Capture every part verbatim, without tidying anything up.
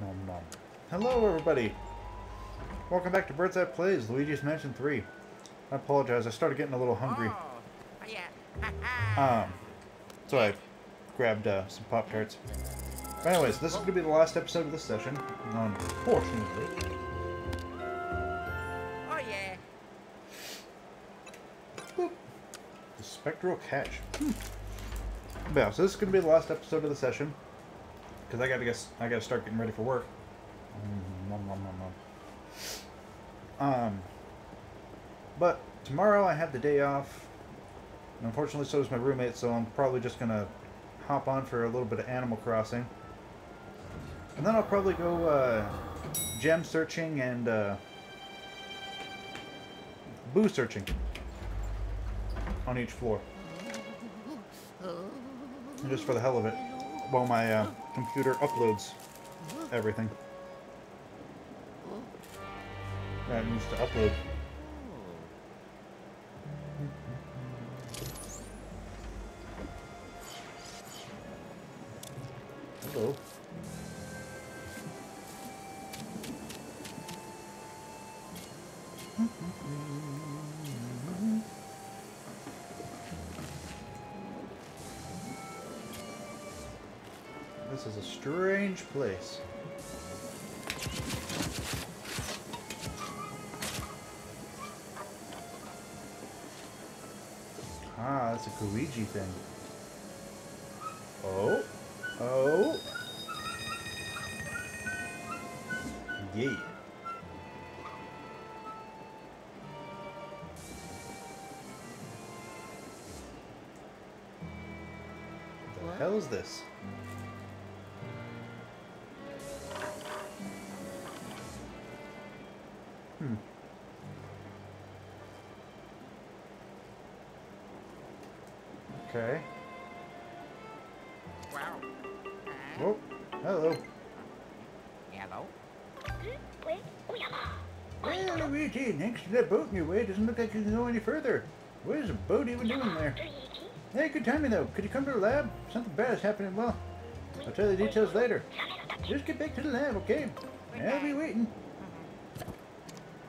Nom nom. Hello, everybody. Welcome back to Birds Eye Plays, Luigi's Mansion three. I apologize, I started getting a little hungry. Oh, yeah. um, so I grabbed uh, some Pop Tarts. But anyways, this is going to be the last episode of this session, unfortunately. Oh yeah. Boop. The Spectral Catch. Hmm. Yeah, so this is going to be the last episode of the session, because I got to guess I got to start getting ready for work. Mm, nom, nom, nom, nom. Um, but tomorrow I have the day off, and unfortunately so does my roommate, so I'm probably just going to hop on for a little bit of Animal Crossing. And then I'll probably go uh, gem searching and uh, boo searching on each floor. And just for the hell of it, while my uh, computer uploads everything that needs to upload. Hello. This is a strange place. Ah, that's a Luigi thing. Oh, oh, yeah. What the hell is this? Hmm. Okay. Wow. Oh, hello. Hello. Well, Luigi, thanks to that boat in your way, it doesn't look like you can go any further. What is a boat even doing there? Hey, good timing though. Could you come to the lab? Something bad is happening. Well, I'll tell you the details later. Just get back to the lab, okay? I'll be waiting.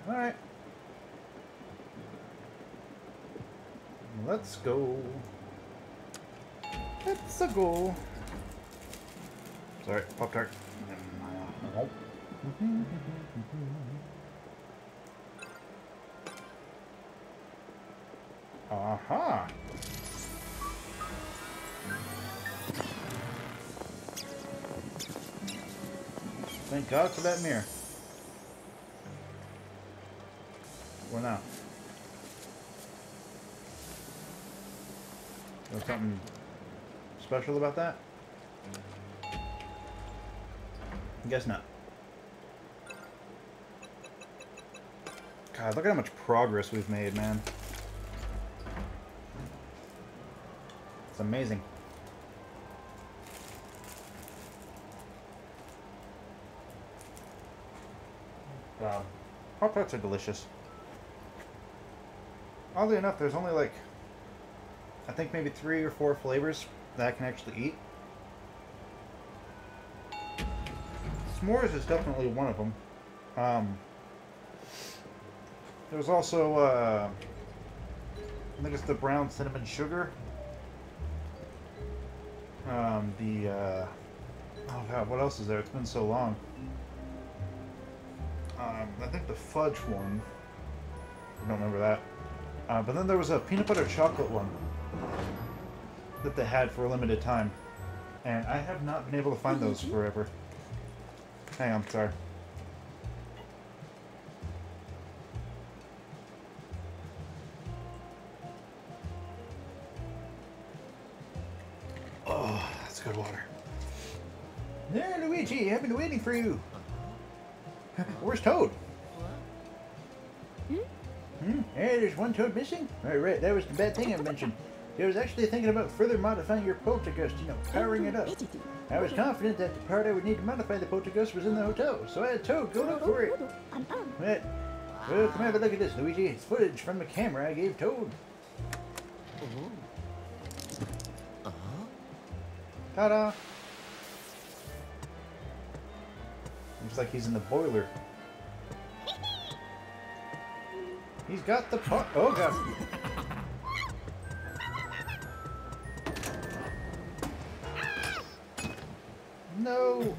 Alright. Let's go. Let's go. Sorry, Pop Tart. Aha! Thank God for that mirror. Or not. There's something special about that? I guess not. God, look at how much progress we've made, man. It's amazing. Wow. Pop Tarts are delicious. Oddly enough, there's only like, I think maybe three or four flavors that I can actually eat. S'mores is definitely one of them. Um, there's also, uh, I think it's the brown cinnamon sugar. Um, the, uh, oh god, what else is there? It's been so long. Um, I think the fudge one. I don't remember that. Uh, but then there was a peanut butter chocolate one that they had for a limited time. And I have not been able to find those forever. Hang on, sorry. Oh, that's good water. There, Luigi, I've been waiting for you. Where's Toad? Hmm? Hey, there's one Toad missing? Right, right, that was the bad thing I mentioned. I was actually thinking about further modifying your Poltergust, you know, powering it up. I was confident that the part I would need to modify the Poltergust was in the hotel, so I had Toad go look for it. But, well, come have a look at this, Luigi. It's footage from the camera I gave Toad. Ta-da! Looks like he's in the boiler. He's got the pot. Oh, God. No.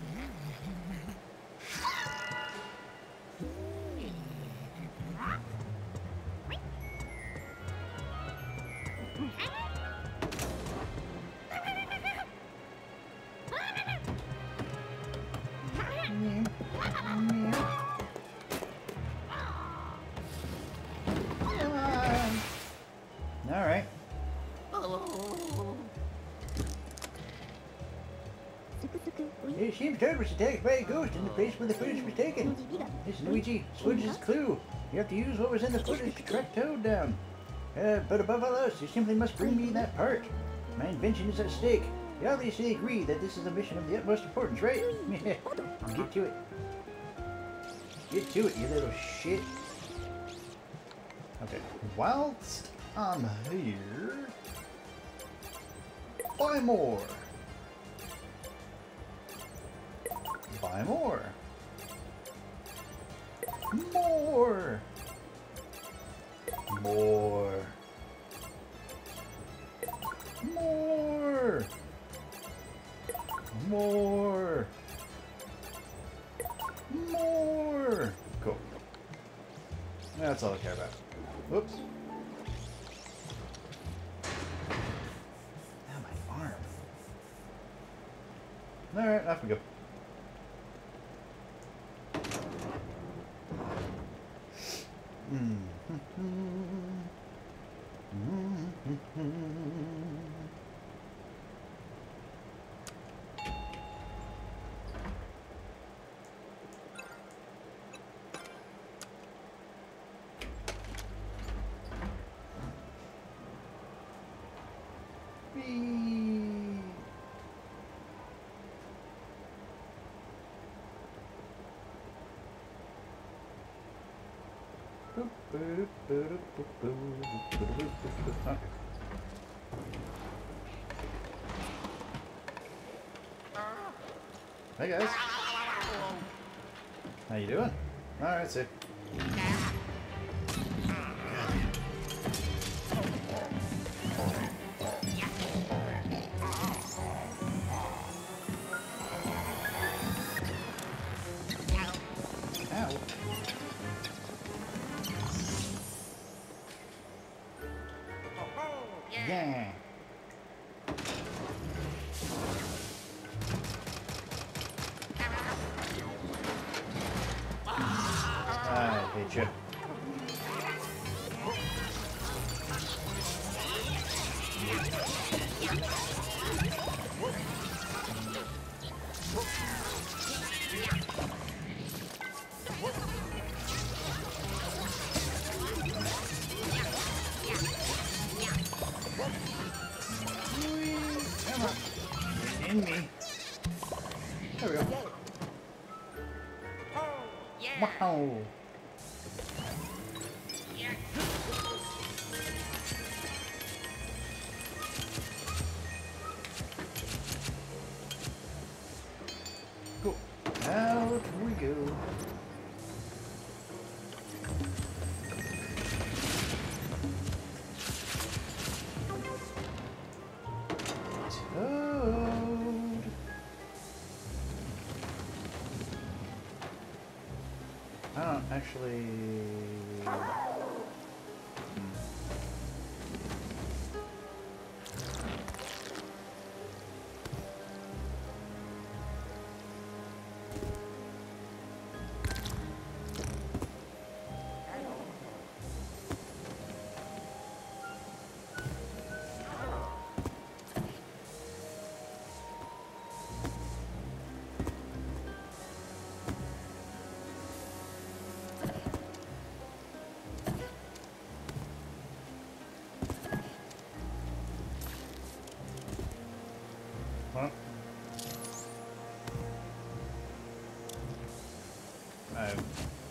Was attacked by a ghost in the place where the footage was taken. This Luigi, this footage is clue. You have to use what was in the footage to track Toad down. Uh, but above all else, you simply must bring me that part. My invention is at stake. You obviously agree that this is a mission of the utmost importance, right? Get to it. Get to it, you little shit. Okay, whilst I'm here, buy more. Buy more. More. More. More. More. More. Cool. That's all I care about. Whoops. Now my arm. All right, off we go. Okay. Hey guys. How you doing? Alright, see. Actually, I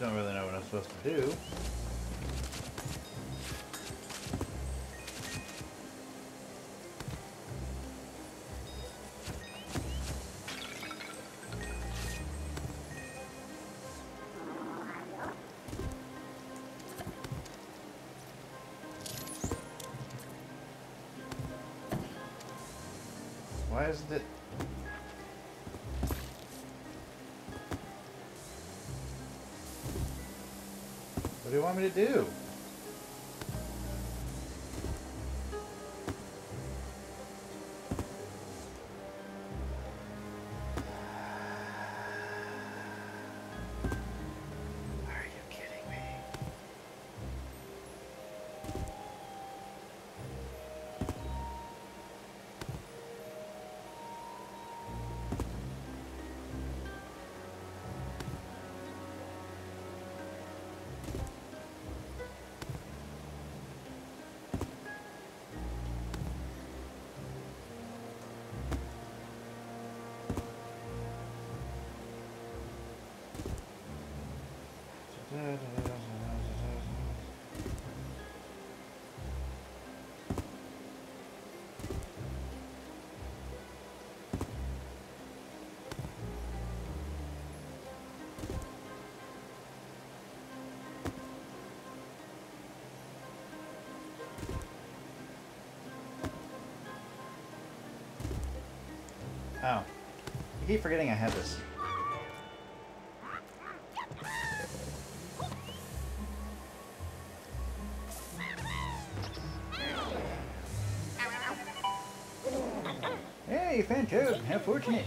don't really know what I'm supposed to do. Why is the... What do you want me to do? Oh. I keep forgetting I had this. Hey, fan too. How fortunate.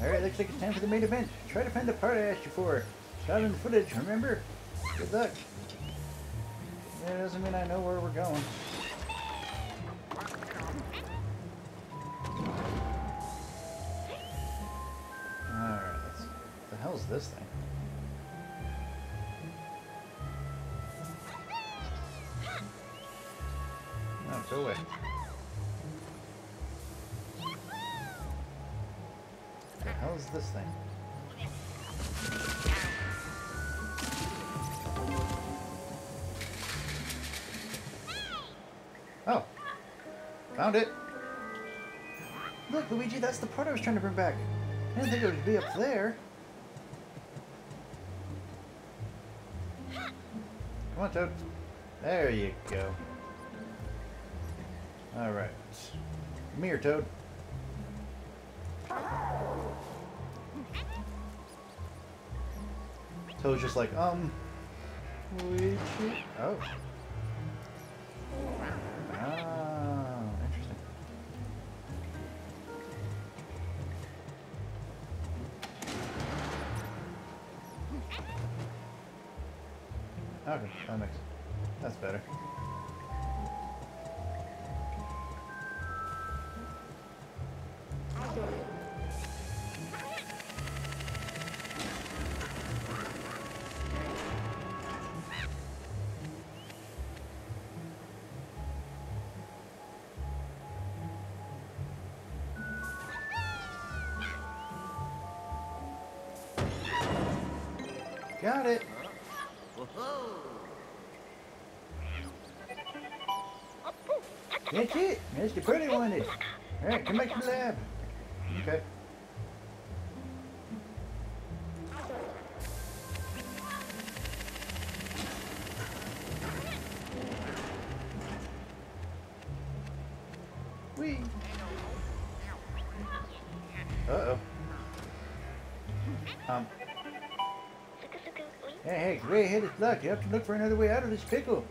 Alright, looks like it's time for the main event. Try to find the part I asked you for. Shot in footage, remember? Good luck. That doesn't mean I know where we're going. This thing. No, go away. What the hell is this thing? Oh! Found it! Look, Luigi, that's the part I was trying to bring back. I didn't think it would be up there. Come on, Toad. There you go. Alright. Come here, Toad. Toad's just like, um... Luigi... Oh. Ah, interesting. Okay, that makes... That's better. Got it! That's it! That's the pretty one! Alright, come back to the lab! Okay. Whee! Uh-oh. Um. Hey, hey, gray-headed luck. You have to look for another way out of this pickle.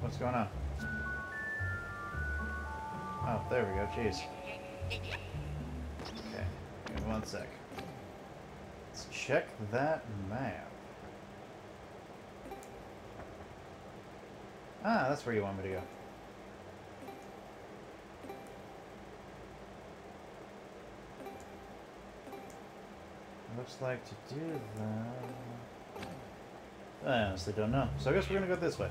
What's going on? Oh, there we go. Jeez. Okay, give me one sec. Let's check that map. Ah, that's where you want me to go. Looks like to do that... I honestly don't know. So I guess we're gonna go this way.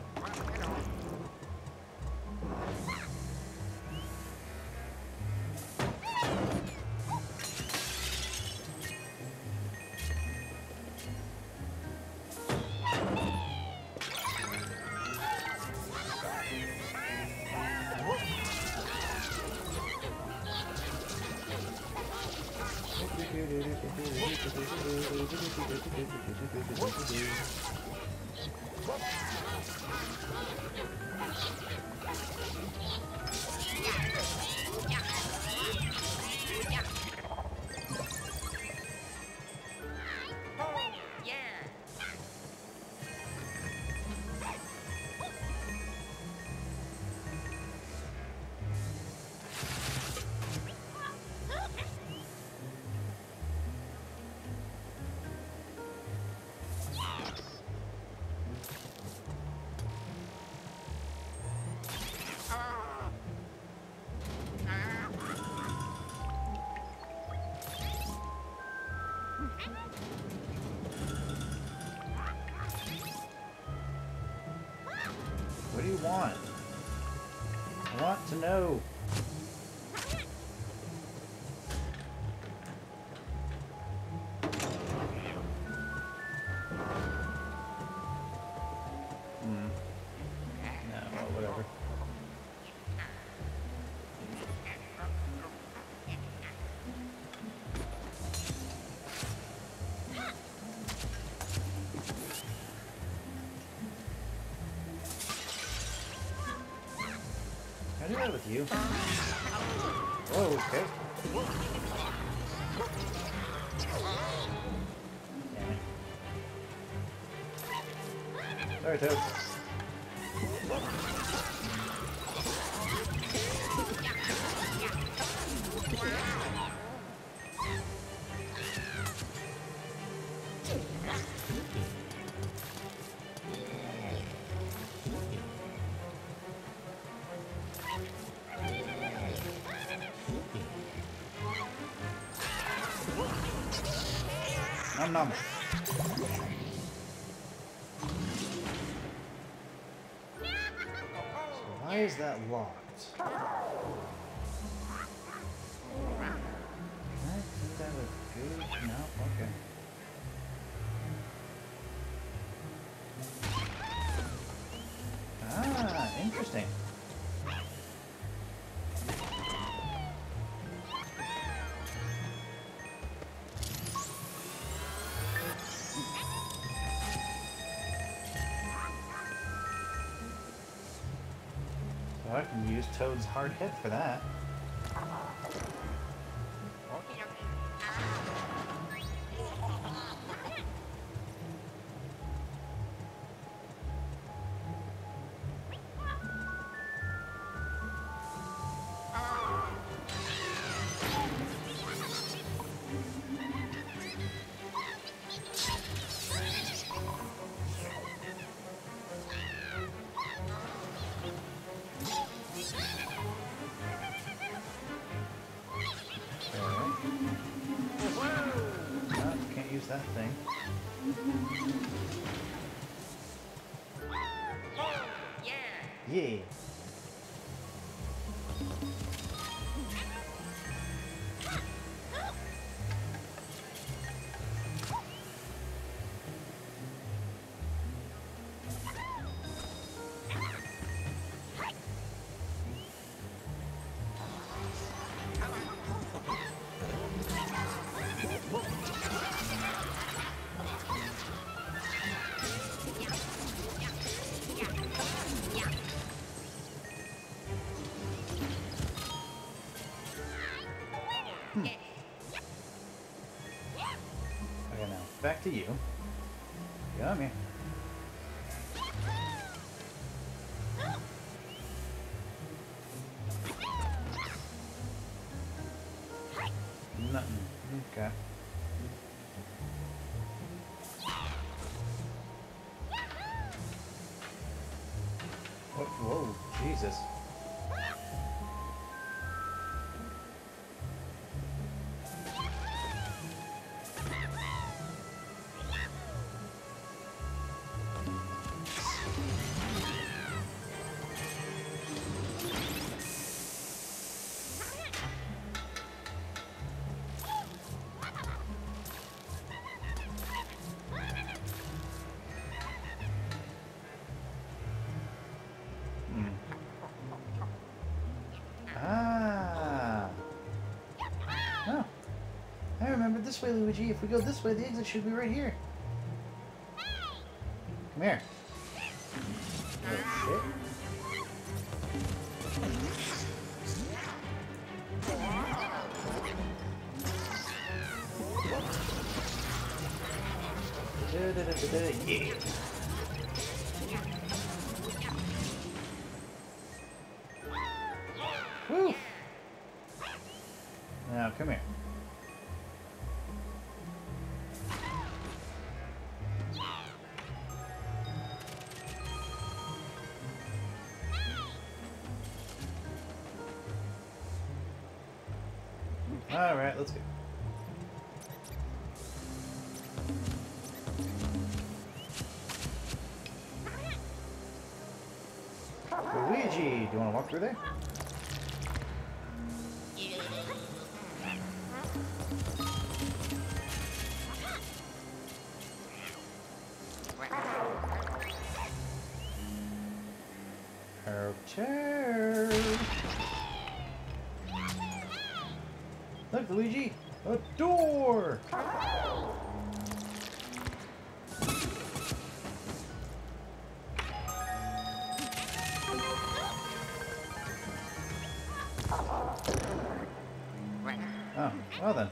What do you want? I want to know. With you. Oh, okay. Yeah. Sorry, Toad. Nom nom. Why is that locked? I think that was good. No? Okay. Ah, interesting. I can use Toad's hard hit for that. That thing. Yeah. Yeah. Back to you. Yummy. Nothing. Okay. What? Whoa, Jesus. this way, Luigi. If we go this way, the exit should be right here. Come here. Oh, shit. Yeah. Woo! Now come here. All right, let's go. Luigi, do you want to walk through there? Chair. Look, Luigi, a door. Oh, well then.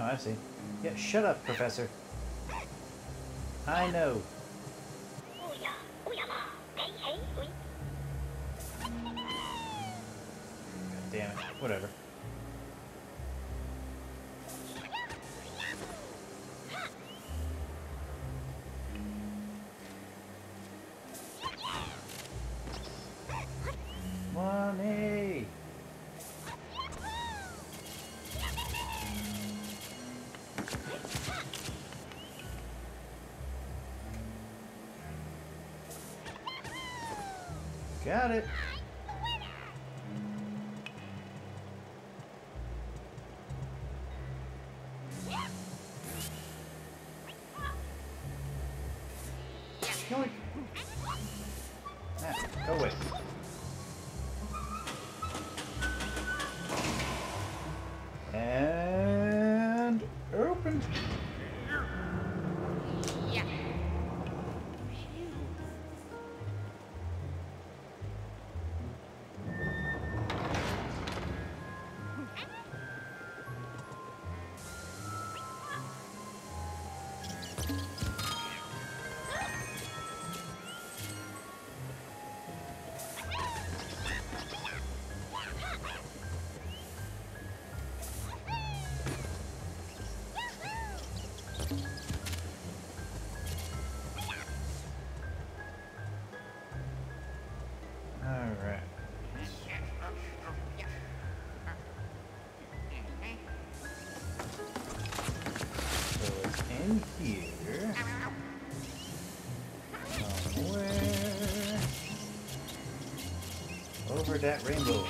I see. Yeah, shut up, Professor. I know. God damn it. Whatever. Got it. Go away. Ah, go away. And open. Here, somewhere, over that rainbow.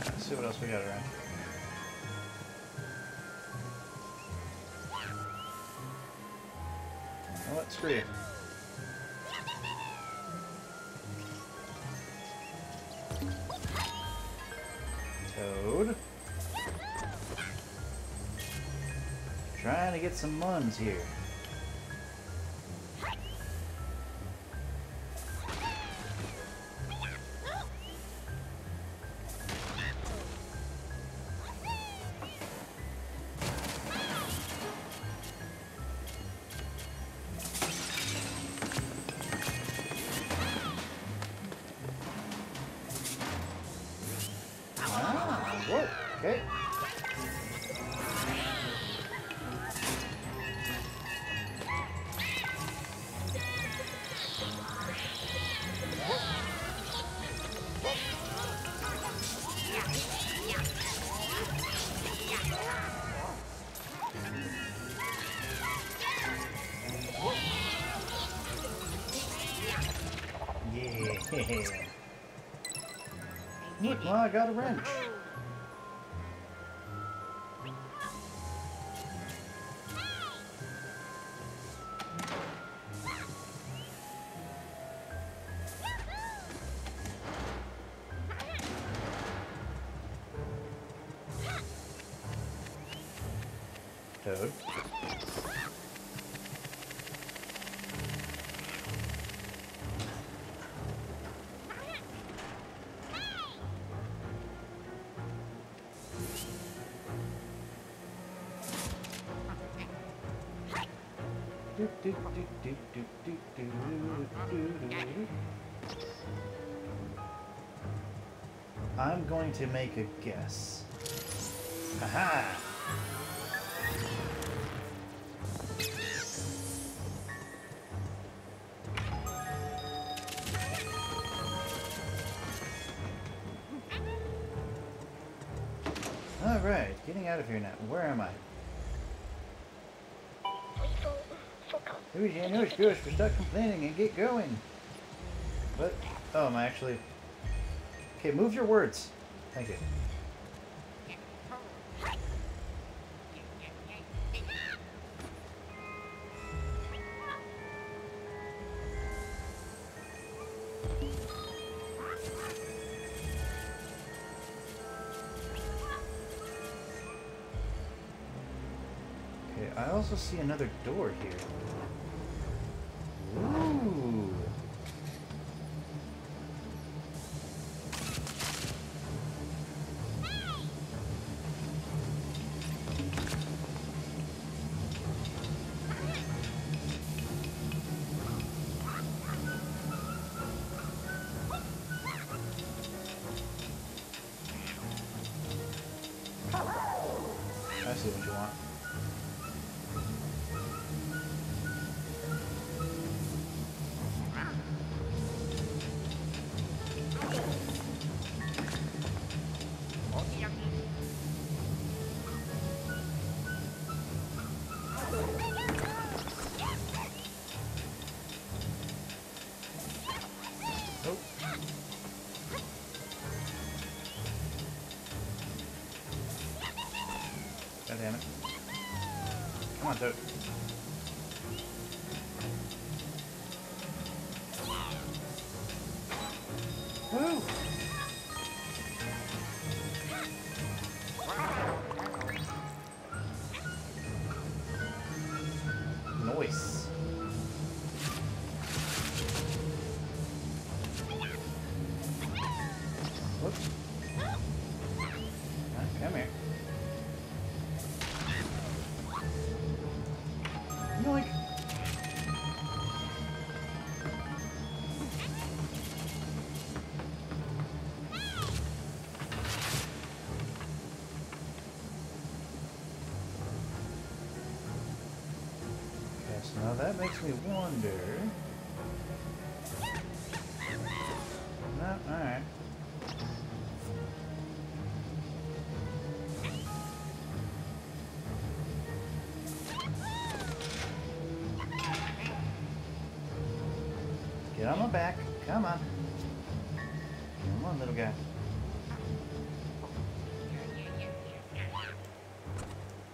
Let's see what else we got around. Oh, let's screw you. Toad. Trying to get some muns here. Look, Ma, I got a wrench. Toad. I'm going to make a guess. Aha! Alright, getting out of here now. Where am I? Luigi, I know it's gross, but stop complaining and get going. But, oh, am I actually... Okay, move your words. Thank you. Okay, I also see another door here. Ooh. I see what you want. Damn it. Come on, Toad. Woo! Nice. Whoops. Come here. Yoink. Okay, so now that makes me wonder. No, all right. Get on my back. Come on. Come on, little guy.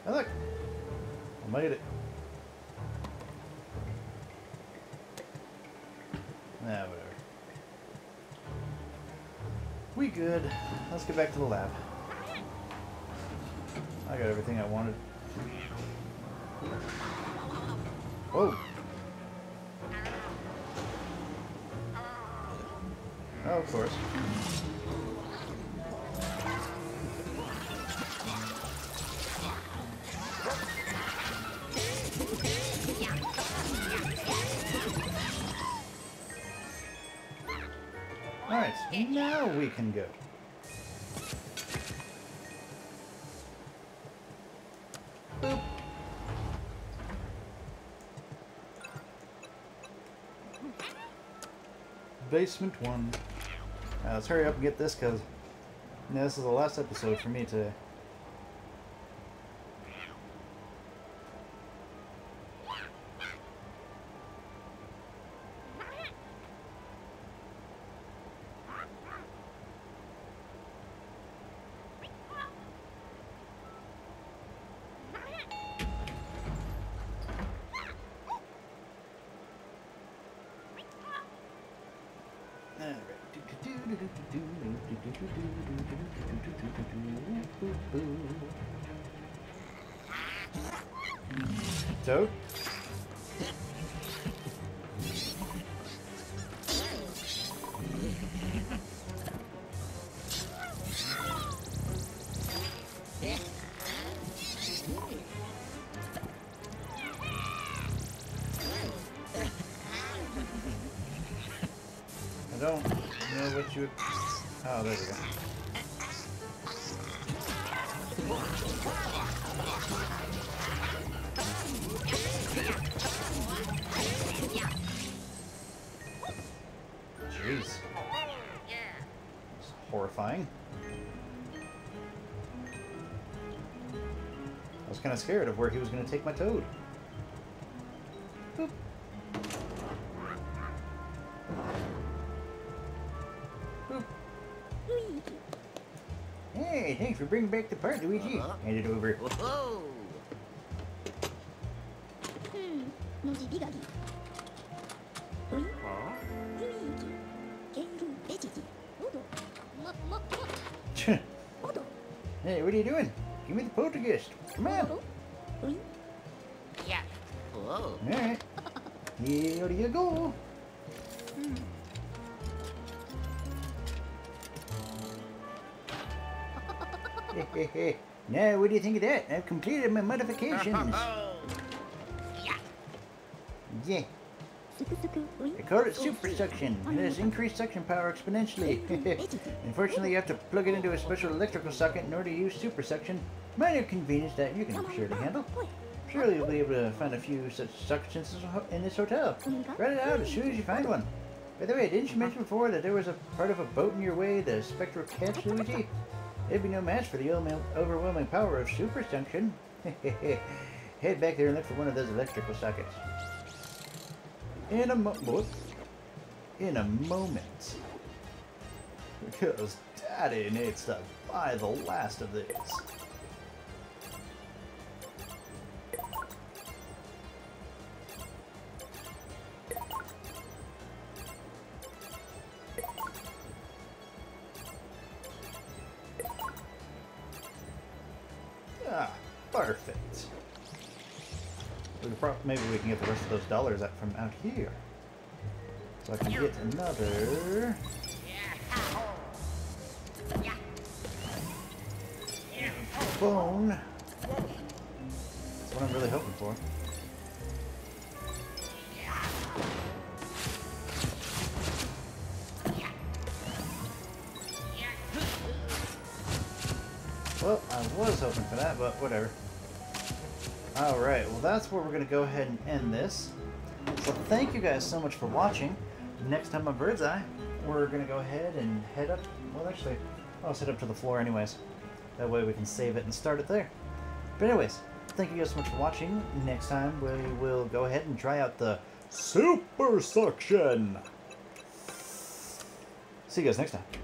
Oh, look. I made it. Nah, whatever. We good. Let's get back to the lab. I got everything I wanted. Whoa. Oh, of course. Alright, now we can go. Boop. Basement one. Now let's hurry up and get this, because you know, this is the last episode for me today. So? I don't know what you would... Oh, there we go. Jeez. It's horrifying. I was kind of scared of where he was going to take my toad. Boop. Hey, thanks for bringing back the part, Luigi. Uh-huh. Hand it over. Whoa. Hey, what are you doing? Give me the poltergeist. Come on. Yeah. All right. Here you go. Hey, hey, hey. Now, what do you think of that? I've completed my modifications. Yeah. Yeah. I call it Super Suction. It has increased suction power exponentially. Unfortunately, you have to plug it into a special electrical socket in order to use Super Suction. Minor convenience that you can be sure to handle. Surely you'll be able to find a few such suctions in this hotel. Write it out as soon as you find one. By the way, didn't you mention before that there was a part of a boat in your way, the Spectral Catch, Luigi? It'd be no match for the overwhelming power of Super Suction. Head back there and look for one of those electrical sockets. In a mo- whoop. In a moment. Because Daddy needs to buy the last of these. Perfect. We probably, maybe we can get the rest of those dollars out from out here. So I can get another... Bone. That's what I'm really hoping for. Well, I was hoping for that, but whatever. Alright, well that's where we're going to go ahead and end this. So thank you guys so much for watching. Next time on Bird's Eye, we're going to go ahead and head up... Well, actually, I'll just head up to the floor anyways. That way we can save it and start it there. But anyways, thank you guys so much for watching. Next time we will go ahead and try out the Super Suction. See you guys next time.